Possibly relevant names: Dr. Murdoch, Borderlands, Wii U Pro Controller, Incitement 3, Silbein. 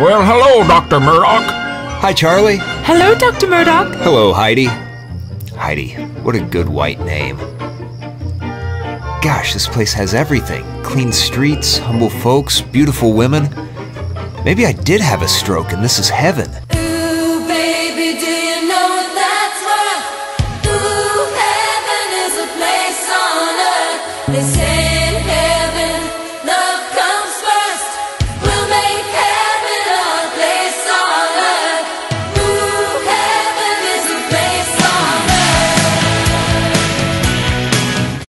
Well, hello, Dr. Murdoch. Hi, Charlie. Hello, Dr. Murdoch. Hello, Heidi. Heidi, what a good white name. Gosh, this place has everything. Clean streets, humble folks, beautiful women. Maybe I did have a stroke and this is heaven.